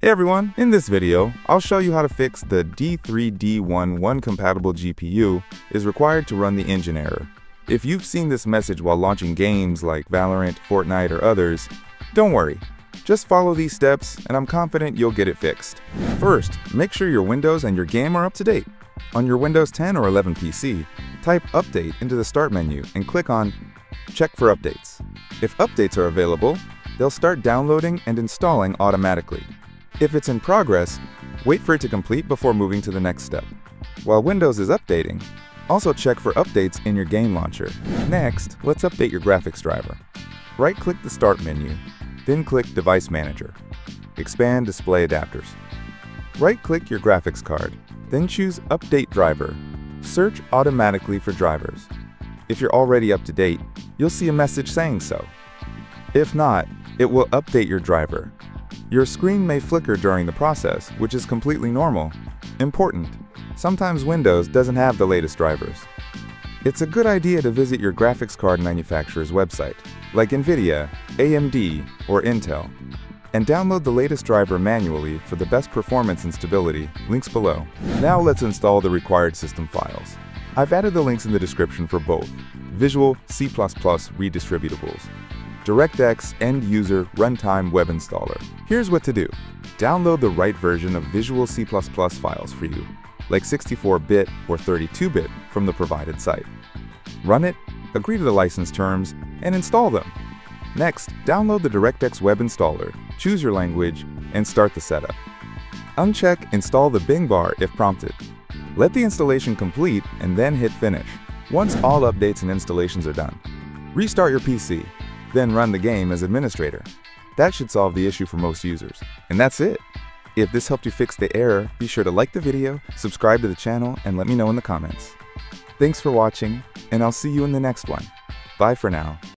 Hey everyone, in this video, I'll show you how to fix the D3D11 compatible GPU is required to run the engine error. If you've seen this message while launching games like Valorant, Fortnite, or others, don't worry. Just follow these steps and I'm confident you'll get it fixed. First, make sure your Windows and your game are up to date. On your Windows 10 or 11 PC, type Update into the Start menu and click on Check for Updates. If updates are available, they'll start downloading and installing automatically. If it's in progress, wait for it to complete before moving to the next step. While Windows is updating, also check for updates in your game launcher. Next, let's update your graphics driver. Right-click the Start menu, then click Device Manager. Expand Display Adapters. Right-click your graphics card, then choose Update Driver. Search automatically for drivers. If you're already up to date, you'll see a message saying so. If not, it will update your driver. Your screen may flicker during the process, which is completely normal. Important: sometimes Windows doesn't have the latest drivers. It's a good idea to visit your graphics card manufacturer's website, like Nvidia, AMD, or Intel, and download the latest driver manually for the best performance and stability, links below. Now let's install the required system files. I've added the links in the description for both Visual C++ redistributables, DirectX End-User Runtime Web Installer. Here's what to do. Download the right version of Visual C++ files for you, like 64-bit or 32-bit from the provided site. Run it, agree to the license terms, and install them. Next, download the DirectX Web Installer, choose your language, and start the setup. Uncheck Install the Bing bar if prompted. Let the installation complete and then hit Finish. Once all updates and installations are done, restart your PC. Then run the game as administrator. That should solve the issue for most users. And that's it. If this helped you fix the error, be sure to like the video, subscribe to the channel, and let me know in the comments. Thanks for watching, and I'll see you in the next one. Bye for now.